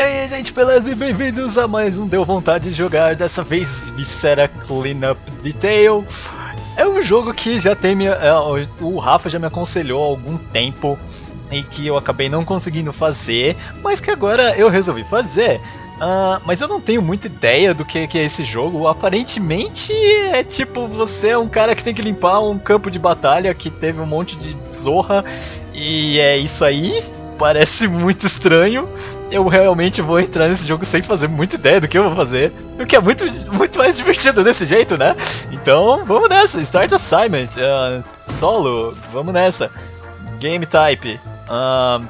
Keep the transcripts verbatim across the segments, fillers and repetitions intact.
E aí, gente, beleza? E bem-vindos a mais um Deu Vontade de Jogar, dessa vez Viscera Cleanup Detail. É um jogo que já tem... Minha, é, o Rafa já me aconselhou há algum tempo e que eu acabei não conseguindo fazer, mas que agora eu resolvi fazer. Uh, mas eu não tenho muita ideia do que, que é esse jogo. Aparentemente é tipo, você é um cara que tem que limpar um campo de batalha que teve um monte de zorra e é isso aí. Parece muito estranho. Eu realmente vou entrar nesse jogo sem fazer muita ideia do que eu vou fazer, o que é muito, muito mais divertido desse jeito, né? Então vamos nessa, Start Assignment, uh, Solo, vamos nessa. Game Type, uh,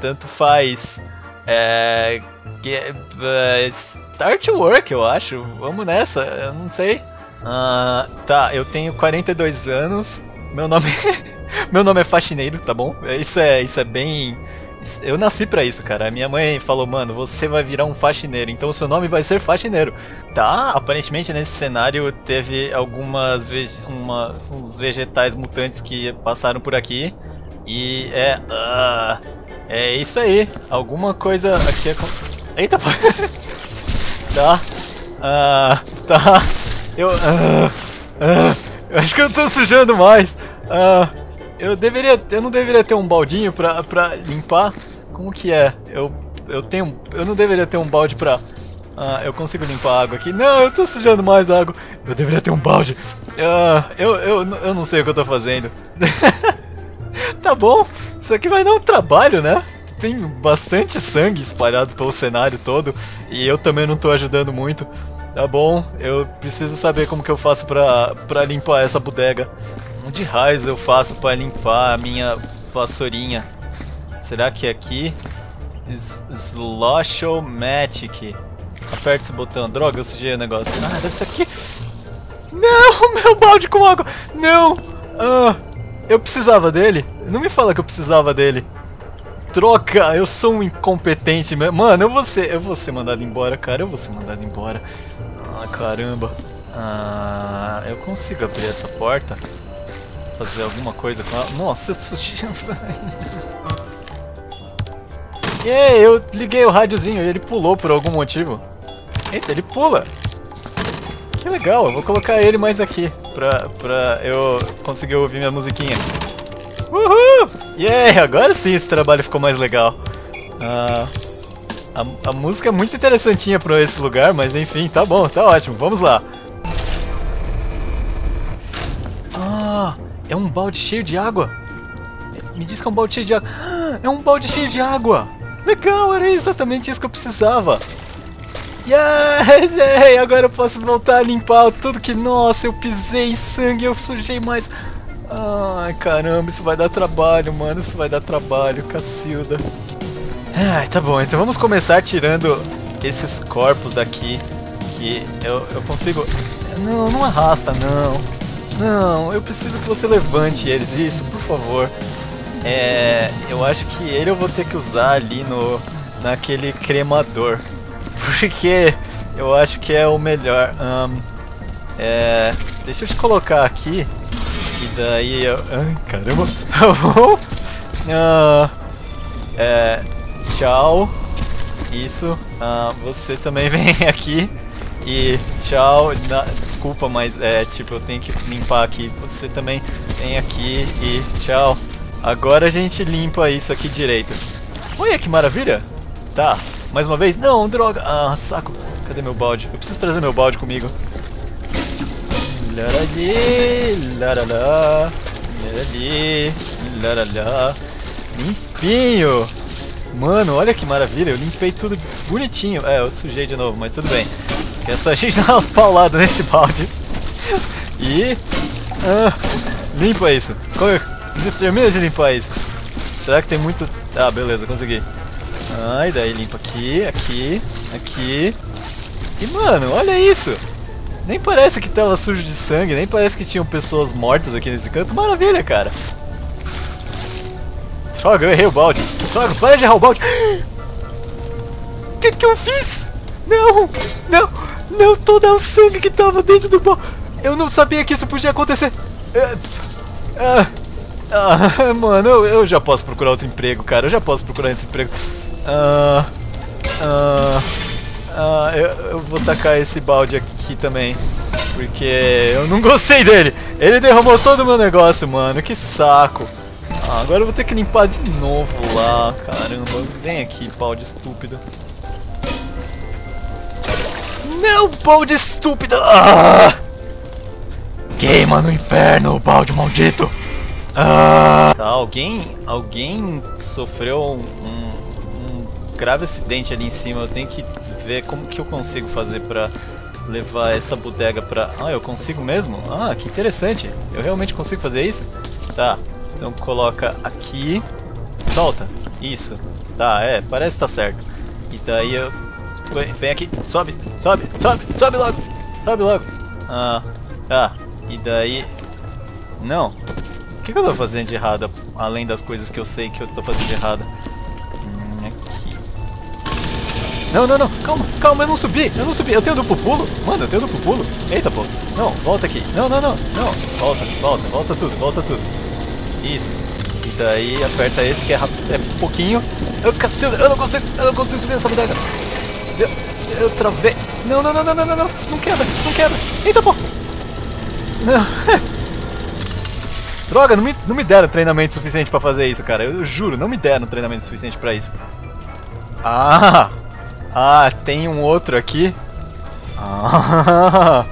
tanto faz, é, uh, Start Work eu acho, vamos nessa, eu não sei. Uh, tá, eu tenho quarenta e dois anos, meu nome é... Meu nome é faxineiro, tá bom? Isso é, isso é bem... Eu nasci pra isso, cara. Minha mãe falou, mano, você vai virar um faxineiro, então o seu nome vai ser faxineiro. Tá, aparentemente nesse cenário teve algumas ve... uma... uns vegetais mutantes que passaram por aqui. E é... Uh... É isso aí. Alguma coisa aqui é... Eita, pô. Tá. Uh... Tá. Eu... Uh... Uh... Eu acho que eu tô sujando mais. Uh... Eu deveria, eu não deveria ter um baldinho pra, pra limpar? Como que é? Eu, eu tenho, eu não deveria ter um balde pra... Ah, eu consigo limpar a água aqui? Não, eu tô sujando mais água. Eu deveria ter um balde. Ah, eu, eu, eu não sei o que eu tô fazendo. Tá bom, isso aqui vai dar um trabalho, né? Tem bastante sangue espalhado pelo cenário todo. E eu também não tô ajudando muito. Tá bom, eu preciso saber como que eu faço pra, pra limpar essa bodega. Onde raios eu faço pra limpar a minha vassourinha? Será que é aqui? Sloshomatic. Aperta esse botão. Droga, eu sujei o negócio. Ah, deve ser aqui. Não, meu balde com água. Não. Ah, eu precisava dele? Não me fala que eu precisava dele. Troca, eu sou um incompetente mesmo. Mano, eu vou ser, eu vou ser mandado embora, cara. Eu vou ser mandado embora. Ah, caramba. Ah, eu consigo abrir essa porta? Fazer alguma coisa com ela? Nossa, eu sujei. E aí, eu liguei o rádiozinho e ele pulou por algum motivo. Eita, ele pula. Que legal, eu vou colocar ele mais aqui pra, pra eu conseguir ouvir minha musiquinha. Uhul! Yeah, agora sim esse trabalho ficou mais legal. Uh, a, a música é muito interessantinha pra esse lugar, mas enfim, tá bom, tá ótimo, vamos lá. Ah, é um balde cheio de água. Me diz que é um balde cheio de água. Ah, é um balde cheio de água. Legal, era exatamente isso que eu precisava. Yes, yeah, agora eu posso voltar a limpar tudo que... Nossa, eu pisei em sangue, eu sujei mais... Ai, caramba, isso vai dar trabalho, mano, isso vai dar trabalho, cacilda. Ai, tá bom, então vamos começar tirando esses corpos daqui, que eu, eu consigo... Não, não arrasta, não. Não, eu preciso que você levante eles, isso, por favor. É, eu acho que ele eu vou ter que usar ali no, naquele cremador, porque eu acho que é o melhor. Um, é, deixa eu te colocar aqui. E daí eu... Ai, caramba. Tá bom. Ah, é, tchau. Isso. Ah, você também vem aqui. E tchau. Na, desculpa, mas é tipo, eu tenho que limpar aqui. Você também vem aqui. E tchau. Agora a gente limpa isso aqui direito. Olha que maravilha. Tá. Mais uma vez. Não, droga. Ah, saco. Cadê meu balde? Eu preciso trazer meu balde comigo. Larali, laralá, larali, laralá. Limpinho! Mano, olha que maravilha, eu limpei tudo bonitinho. É, eu sujei de novo, mas tudo bem. É só a gente dar umas pauladas nesse balde. E... Ah, limpa isso. Termina de limpar isso. Será que tem muito... Ah, beleza, consegui. Ah, e daí limpa aqui, aqui, aqui. E mano, olha isso! Nem parece que tava sujo de sangue, nem parece que tinham pessoas mortas aqui nesse canto. Maravilha, cara. Droga, eu errei o balde. Droga, para de errar o balde. O que que eu fiz? Não, não, não, todo o sangue que tava dentro do balde. Eu não sabia que isso podia acontecer. Ah, ah, mano, eu, eu já posso procurar outro emprego, cara. Eu já posso procurar outro emprego. Ah, ah, vou tacar esse balde aqui também, porque eu não gostei dele. Ele derramou todo o meu negócio, mano. Que saco. Ah, agora eu vou ter que limpar de novo lá. Caramba, vem aqui, balde estúpido. Não, balde estúpido. Ah! Queima no inferno, balde maldito. Ah! Tá, alguém, alguém sofreu um, um, um grave acidente ali em cima. Eu tenho que ver como que eu consigo fazer pra levar essa bodega pra... Ah, eu consigo mesmo? Ah, que interessante. Eu realmente consigo fazer isso? Tá, então coloca aqui. Solta, isso. Tá, é, parece que tá certo. E daí eu... Vem, vem aqui, sobe, sobe, sobe, sobe logo. Sobe logo. Ah, tá, e daí... Não. O que, que eu tô fazendo de errado, além das coisas que eu sei que eu tô fazendo de errado? Hum, aqui. Não, não, não, calma, calma, eu não subi, eu não subi, eu tenho duplo pulo, mano, eu tenho duplo pulo. Eita, pô, não, volta aqui, não, não, não, não, volta, volta, volta tudo, volta tudo. Isso, e daí aperta esse que é rápido, é pouquinho. Eu, cacilda, eu não consigo, eu não consigo subir nessa bodega. Eu, eu travei, não, não, não, não, não, não, não, não quebra, não quebra, eita, pô. Não. Droga, não me, não me deram treinamento suficiente pra fazer isso, cara. Eu, eu juro, não me deram treinamento suficiente pra isso. Ah! Ah, tem um outro aqui. Ah!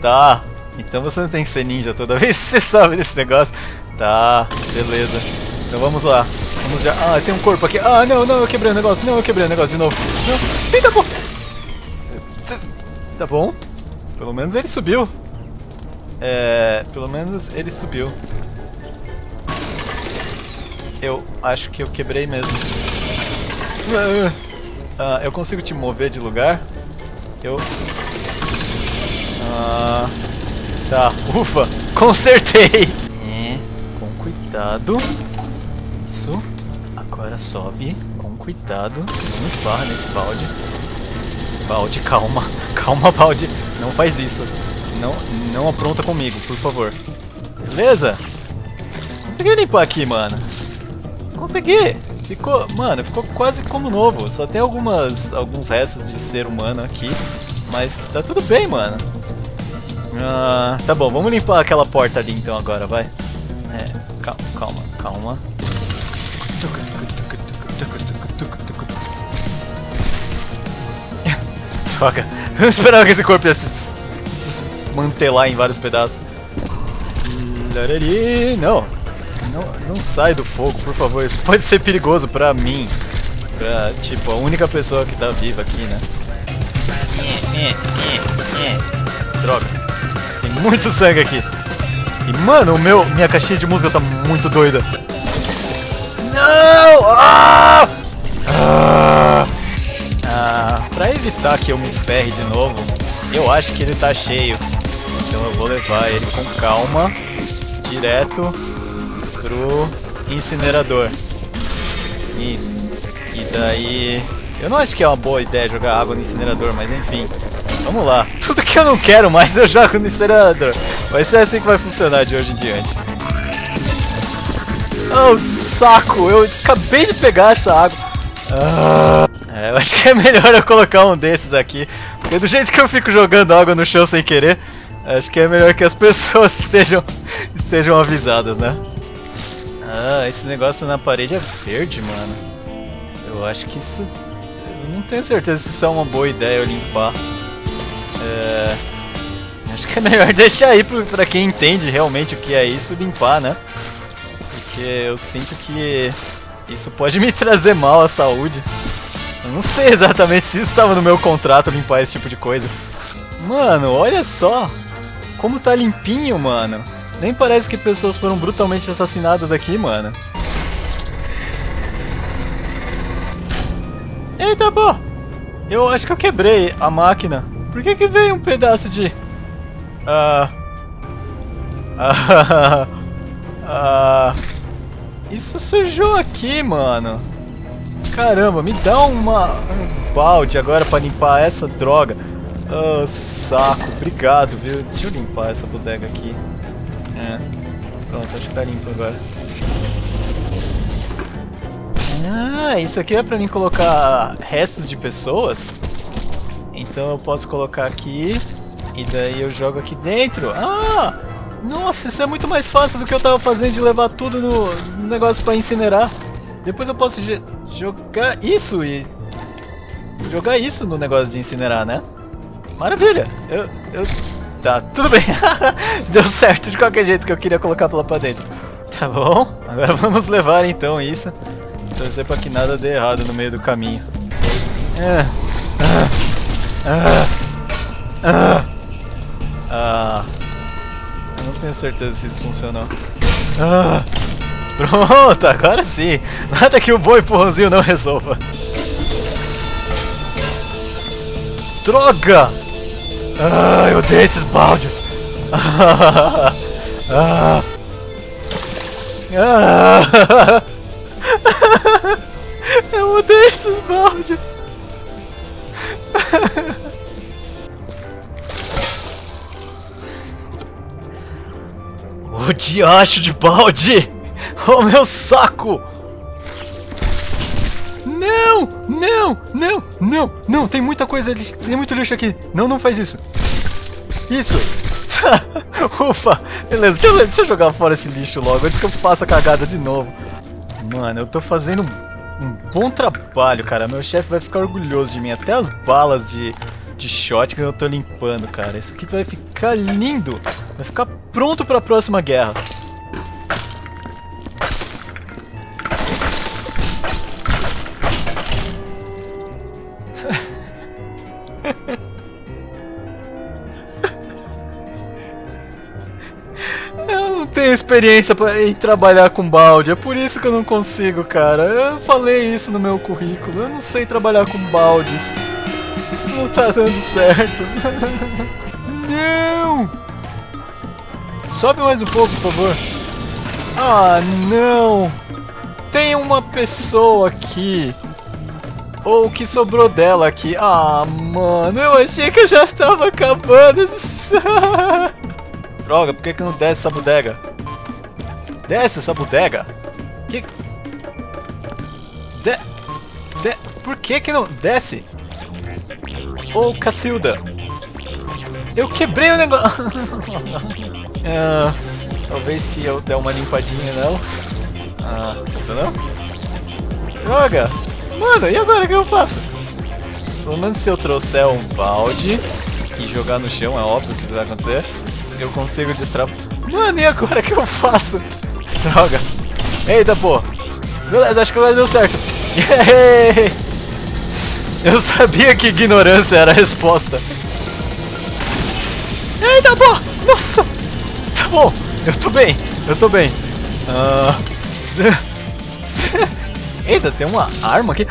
Tá. Então você não tem que ser ninja toda vez que você sabe desse negócio. Tá, beleza. Então vamos lá. Vamos já. Ah, tem um corpo aqui. Ah, não, não, eu quebrei o negócio. Não, eu quebrei o negócio de novo. Não. Eita, pô! Tá bom. Pelo menos ele subiu. É... Pelo menos ele subiu. Eu acho que eu quebrei mesmo. Ah, eu consigo te mover de lugar? Eu... Ah, tá, ufa! Consertei! É, com cuidado. Isso. Agora sobe. Com cuidado. Não esbarra nesse balde. Balde, calma. Calma, balde. Não faz isso. Não, não apronta comigo, por favor. Beleza? Consegui limpar aqui, mano. Consegui! Ficou, mano, ficou quase como novo. Só tem algumas, alguns restos de ser humano aqui. Mas tá tudo bem, mano. Ah, tá bom, vamos limpar aquela porta ali então agora, vai. É, calma, calma, calma. Foca. Eu esperava que esse corpo ia se... mantelar em vários pedaços. Não, não, não sai do fogo, por favor. Isso pode ser perigoso pra mim, pra, tipo, a única pessoa que tá viva aqui, né? Droga, tem muito sangue aqui. E mano, o meu, minha caixinha de música tá muito doida. Não! Ah! Ah! Ah, pra evitar que eu me ferre de novo, eu acho que ele tá cheio. Então eu vou levar ele com calma, direto pro incinerador. Isso. E daí... Eu não acho que é uma boa ideia jogar água no incinerador, mas enfim. Vamos lá. Tudo que eu não quero mais eu jogo no incinerador. Vai ser assim que vai funcionar de hoje em diante. Oh, saco! Eu acabei de pegar essa água. Ah. É, eu acho que é melhor eu colocar um desses aqui. Porque do jeito que eu fico jogando água no chão sem querer... Acho que é melhor que as pessoas estejam, estejam avisadas, né? Ah, esse negócio na parede é verde, mano. Eu acho que isso... Eu não tenho certeza se isso é uma boa ideia eu limpar. É... Acho que é melhor deixar aí pro, pra quem entende realmente o que é isso, limpar, né? Porque eu sinto que isso pode me trazer mal à saúde. Eu não sei exatamente se isso estava no meu contrato, limpar esse tipo de coisa. Mano, olha só! Como tá limpinho, mano. Nem parece que pessoas foram brutalmente assassinadas aqui, mano. Eita, pô! Eu acho que eu quebrei a máquina. Por que que veio um pedaço de... Ah... Ah... Ah... Isso sujou aqui, mano. Caramba, me dá uma... um balde agora pra limpar essa droga. Oh, saco, obrigado, viu? Deixa eu limpar essa bodega aqui. É. Pronto, acho que tá limpo agora. Ah, isso aqui é pra mim colocar restos de pessoas? Então eu posso colocar aqui e daí eu jogo aqui dentro. Ah! Nossa, isso é muito mais fácil do que eu tava fazendo de levar tudo no, no negócio para incinerar. Depois eu posso jogar isso e... jogar isso no negócio de incinerar, né? Maravilha! Eu... eu... tá, tudo bem. Deu certo de qualquer jeito que eu queria colocar lá pra dentro. Tá bom? Agora vamos levar então isso. Torcer pra que nada dê errado no meio do caminho. Ah, ah, ah, ah, ah. Eu não tenho certeza se isso funcionou. Ah, pronto, agora sim. Nada que o bom empurrãozinho não resolva. Droga! Ah, eu odeio esses baldes! Ah, ah, ah, eu odeio esses baldes! O diacho de balde! Oh, meu saco! Não, não, não, não, não, tem muita coisa, tem muito lixo aqui. Não, não faz isso. Isso. Ufa, beleza, deixa eu, deixa eu jogar fora esse lixo logo, antes que eu faça cagada de novo. Mano, eu tô fazendo um, um bom trabalho, cara. Meu chefe vai ficar orgulhoso de mim. Até as balas de, de shotgun eu tô limpando, cara. Isso aqui vai ficar lindo. Vai ficar pronto pra próxima guerra. Experiência pra, em trabalhar com balde, é por isso que eu não consigo, cara. Eu falei isso no meu currículo, eu não sei trabalhar com baldes. Isso não tá dando certo. Não! Sobe mais um pouco, por favor. Ah, não! Tem uma pessoa aqui. Ou o que sobrou dela aqui. Ah, mano, eu achei que eu já estava acabando isso. Droga, por que que não desce essa bodega? Desce essa bodega! Que... De... De... Por que que não... Desce! Ô, oh, Cacilda! Eu quebrei o negócio! Ah, talvez se eu der uma limpadinha nela... Ah, funcionou? Droga! Mano, e agora o que eu faço? Pelo menos se eu trouxer um balde e jogar no chão, é óbvio que isso vai acontecer. Eu consigo destravar. Mano, e agora que eu faço? Droga. Eita, pô. Beleza, acho que agora deu certo. Yay! Eu sabia que ignorância era a resposta. Eita, pô. Nossa. Tá bom. Eu tô bem. Eu tô bem. Uh... Eita, tem uma arma aqui.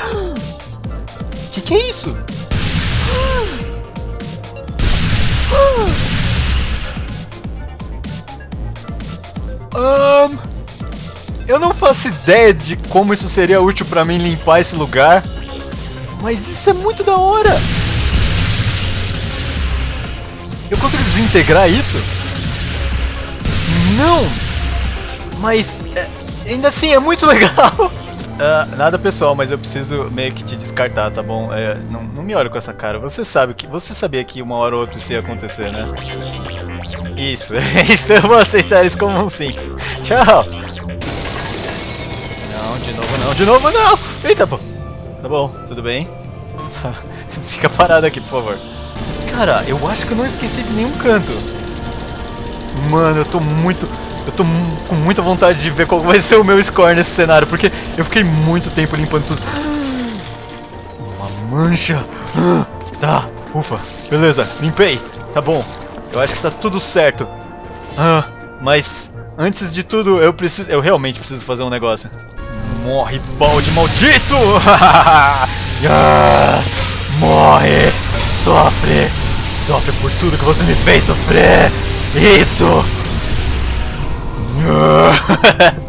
Que que é isso? Um, eu não faço ideia de como isso seria útil pra mim limpar esse lugar, mas isso é muito da hora! Eu consigo desintegrar isso? Não! Mas é, ainda assim é muito legal! Uh, nada pessoal, mas eu preciso meio que te descartar, tá bom? É, não, não me olhe com essa cara, você sabe que você sabia que uma hora ou outra isso ia acontecer, né? Isso, isso, eu vou aceitar isso como um sim. Tchau! Não, de novo não, de novo não! Eita, pô! Tá bom, tudo bem? Fica parado aqui, por favor. Cara, eu acho que eu não esqueci de nenhum canto. Mano, eu tô muito... Eu tô com muita vontade de ver qual vai ser o meu score nesse cenário, porque eu fiquei muito tempo limpando tudo. Uma mancha! Tá, ufa, beleza, limpei, tá bom. Eu acho que tá tudo certo. Ah, mas antes de tudo eu preciso. Eu realmente preciso fazer um negócio. Morre, balde maldito! Yes! Morre! Sofre! Sofre por tudo que você me fez sofrer! Isso! Yes!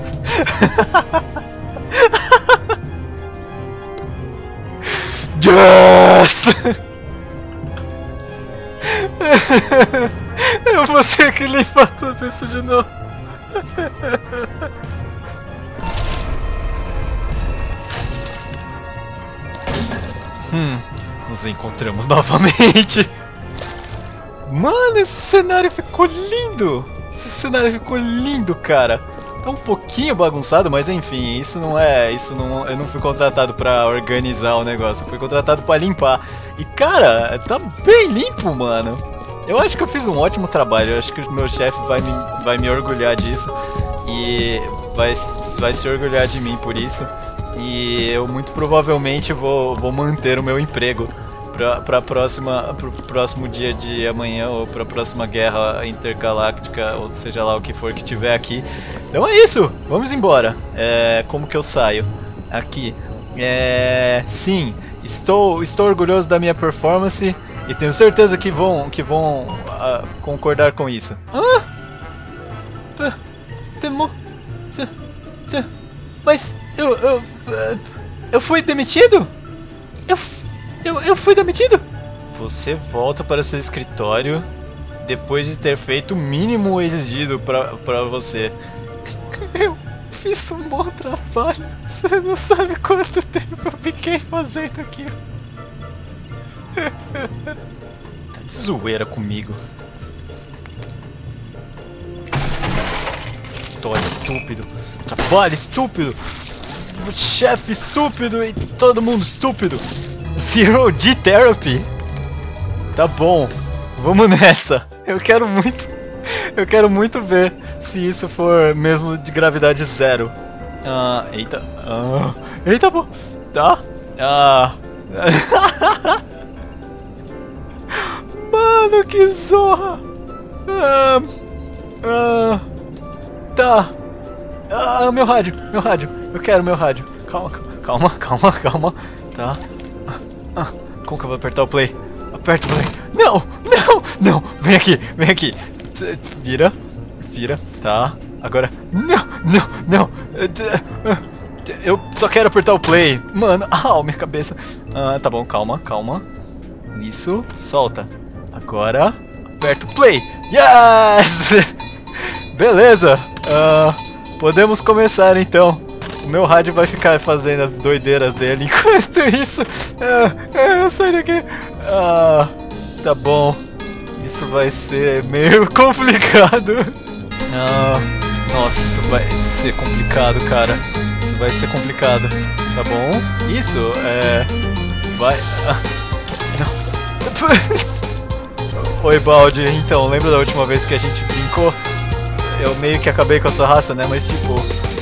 Eu vou ter que limpar tudo isso de novo. Hum, nos encontramos novamente. Mano, esse cenário ficou lindo. Esse cenário ficou lindo, cara. Tá um pouquinho bagunçado, mas enfim, isso não é, isso não, eu não fui contratado pra organizar o negócio, eu fui contratado pra limpar. E cara, tá bem limpo, mano. Eu acho que eu fiz um ótimo trabalho, eu acho que o meu chefe vai me, vai me orgulhar disso. E vai, vai se orgulhar de mim por isso. E eu muito provavelmente vou, vou manter o meu emprego pra, pra próxima, pro próximo dia de amanhã ou pra próxima guerra intergaláctica, ou seja lá o que for que tiver aqui. Então é isso, vamos embora. É, como que eu saio? Aqui. É, sim, estou, estou orgulhoso da minha performance. E tenho certeza que vão, que vão uh, concordar com isso. Ah! Ah! Demo... Mas eu, eu... Eu fui demitido? Eu, eu, eu fui demitido? Você volta para seu escritório depois de ter feito o mínimo exigido pra, pra você. Eu fiz um bom trabalho. Você não sabe quanto tempo eu fiquei fazendo aquilo. Tá de zoeira comigo. Estou estúpido. Trabalho estúpido. Chefe estúpido e todo mundo estúpido. Zero G Therapy. Tá bom. Vamos nessa. Eu quero muito. Eu quero muito ver se isso for mesmo de gravidade zero. Ah, eita. Ah, eita, pô. Tá? Ah. Mano, que zorra! Ah, ah, tá. Ah, meu rádio, meu rádio. Eu quero meu rádio. Calma, calma, calma, calma. Tá. Ah, ah. Como que eu vou apertar o play? Aperta o play. Não, não, não. Vem aqui, vem aqui. Vira, vira. Tá. Agora. Não, não, não. Eu só quero apertar o play. Mano, au, minha cabeça. Ah, tá bom, calma, calma. Isso, solta. Agora, aperto play. Yes! Beleza. Uh, podemos começar então. O meu rádio vai ficar fazendo as doideiras dele. Enquanto isso, uh, eu saio daqui. Uh, tá bom. Isso vai ser meio complicado. Uh, nossa, isso vai ser complicado, cara. Isso vai ser complicado. Tá bom? Isso, é... Vai... Uh. Oi, Baldi. Então, lembra da última vez que a gente brincou? Eu meio que acabei com a sua raça, né? Mas tipo,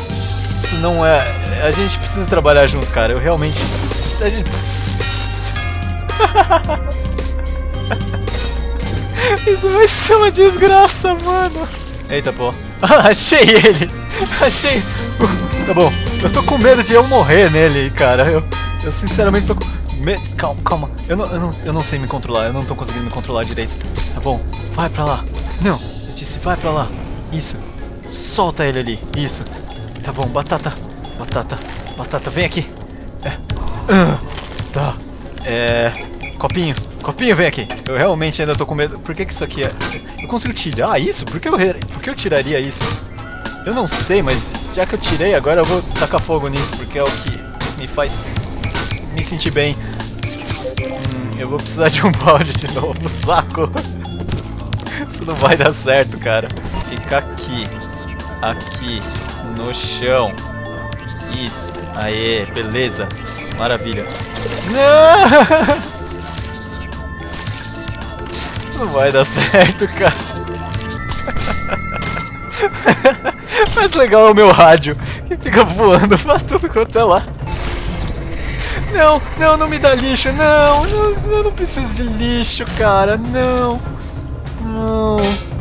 isso não é... A gente precisa trabalhar junto, cara. Eu realmente... A gente... Isso vai ser uma desgraça, mano. Eita, pô. Achei ele. Achei... Uh, tá bom. Eu tô com medo de eu morrer nele, cara. Eu, eu sinceramente tô com... Me... Calma, calma, eu não, eu, não, eu não sei me controlar, eu não tô conseguindo me controlar direito. Tá bom, vai pra lá. Não, eu disse vai pra lá. Isso, solta ele ali, isso. Tá bom, batata, batata, batata, vem aqui. É. Ah, tá, é... Copinho, copinho, vem aqui. Eu realmente ainda tô com medo. Por que que isso aqui é... Eu consigo tirar isso? Por que eu, re... Por que eu tiraria isso? Eu não sei, mas já que eu tirei, agora eu vou tacar fogo nisso, porque é o que me faz me sentir bem. Hum, eu vou precisar de um balde de novo, saco. Isso não vai dar certo, cara. Fica aqui. Aqui. No chão. Isso. Aê, beleza. Maravilha. Não, não vai dar certo, cara. Mas legal é o meu rádio, que fica voando pra tudo quanto é lá. Não, não, não me dá lixo, não, não, eu não preciso de lixo, cara, não, não,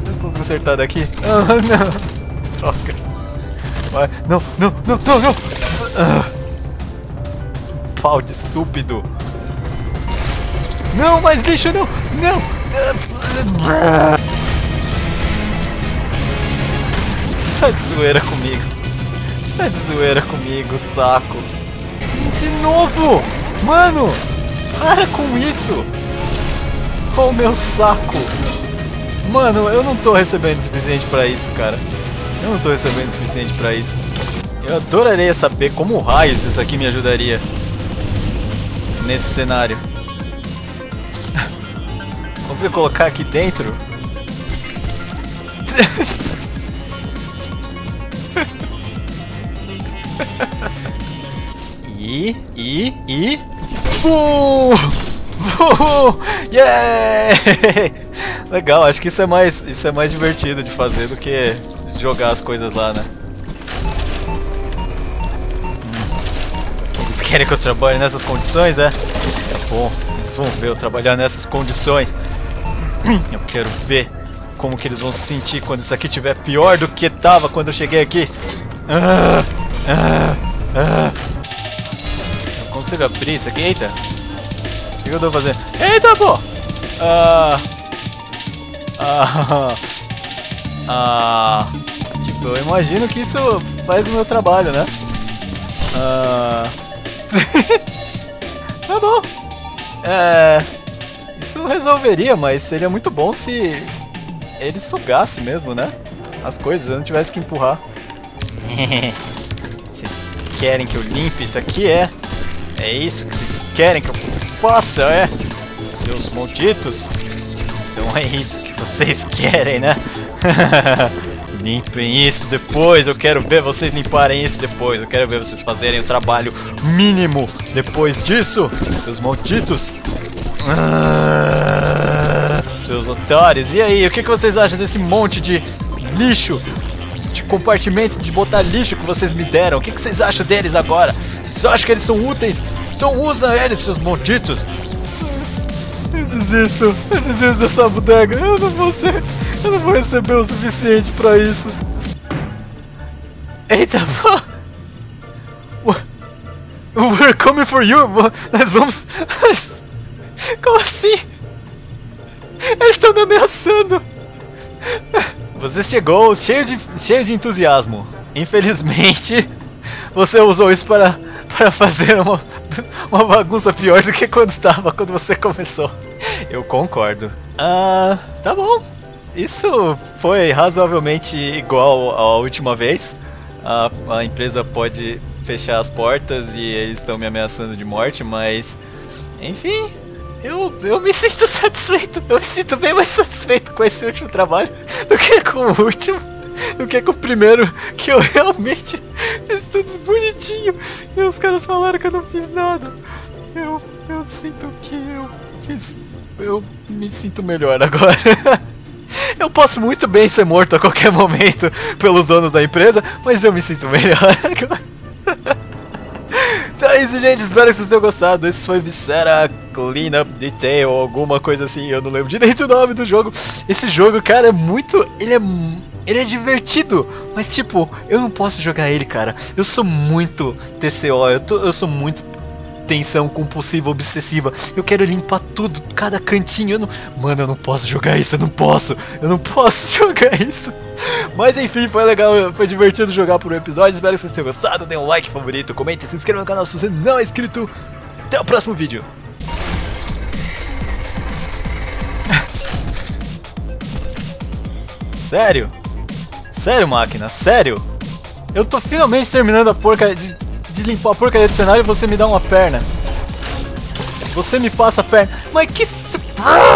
eu consigo acertar daqui? Ah, não, troca, vai, não, não, não, não, não, ah. Pau de estúpido, não, mais lixo, não, não, sai de zoeira comigo, sai de zoeira comigo, saco. De novo! Mano! Para com isso! Oh, meu saco! Mano, eu não tô recebendo o suficiente pra isso, cara. Eu não tô recebendo o suficiente pra isso. Eu adoraria saber como raios isso aqui me ajudaria nesse cenário. Você colocar aqui dentro? E, e, e... Buuu! Buuu! Yeah! Legal, acho que isso é, mais, isso é mais divertido de fazer do que jogar as coisas lá, né? Eles querem que eu trabalhe nessas condições, é? É bom, eles vão ver eu trabalhar nessas condições. Eu quero ver como que eles vão se sentir quando isso aqui estiver pior do que tava quando eu cheguei aqui. Ah, ah, ah. Eu consigo abrir isso aqui? Eita! O que eu devo fazer? Eita, pô! Ah... Ah, ah, tipo, eu imagino que isso faz o meu trabalho, né? Ah, tá bom. É, isso resolveria, mas seria muito bom se ele sugasse mesmo, né? As coisas, eu não tivesse que empurrar. Vocês querem que eu limpe isso aqui, é? É isso que vocês querem que eu faça, é? Seus malditos. Então é isso que vocês querem, né? Limpem isso depois, eu quero ver vocês limparem isso depois. Eu quero ver vocês fazerem o trabalho mínimo depois disso, seus malditos. Ah, seus otários. E aí, o que, que vocês acham desse monte de lixo? De compartimento de botar lixo que vocês me deram? O que, que vocês acham deles agora? Vocês acham que eles são úteis? Então usa eles, seus malditos. Eu desisto, eu desisto dessa bodega, eu não vou ser, eu não vou receber o suficiente pra isso. Eita, what? We're coming for you, nós vamos... Como assim? Eles estão me ameaçando. Você chegou cheio de, cheio de entusiasmo, infelizmente você usou isso para... para fazer uma, uma bagunça pior do que quando tava, quando você começou. Eu concordo. Ah, tá bom. Isso foi razoavelmente igual à última vez. A, a empresa pode fechar as portas e eles estão me ameaçando de morte, mas... Enfim, eu, eu me sinto satisfeito. Eu me sinto bem mais satisfeito com esse último trabalho do que com o último. Do que com o primeiro, que eu realmente fiz tudo bonitinho e os caras falaram que eu não fiz nada. Eu, eu sinto que eu fiz... eu me sinto melhor agora. Eu posso muito bem ser morto a qualquer momento pelos donos da empresa, mas eu me sinto melhor agora. Então é isso, gente, espero que vocês tenham gostado. Esse foi Viscera Cleanup Detail ou alguma coisa assim, eu não lembro direito o nome do jogo. Esse jogo, cara, é muito... ele é... Ele é divertido, mas tipo, eu não posso jogar ele, cara. Eu sou muito T C O, eu, tô, eu sou muito tensão compulsiva, obsessiva. Eu quero limpar tudo, cada cantinho. Eu não... Mano, eu não posso jogar isso, eu não posso. Eu não posso jogar isso. Mas enfim, foi legal, foi divertido jogar por um episódio. Espero que vocês tenham gostado. Dê um like favorito, comente, se inscreva no canal se você não é inscrito. Até o próximo vídeo. Sério? Sério, máquina? Sério? Eu tô finalmente terminando a porca de, de limpar a porca do dicionário e você me dá uma perna. Você me passa a perna. Mas que...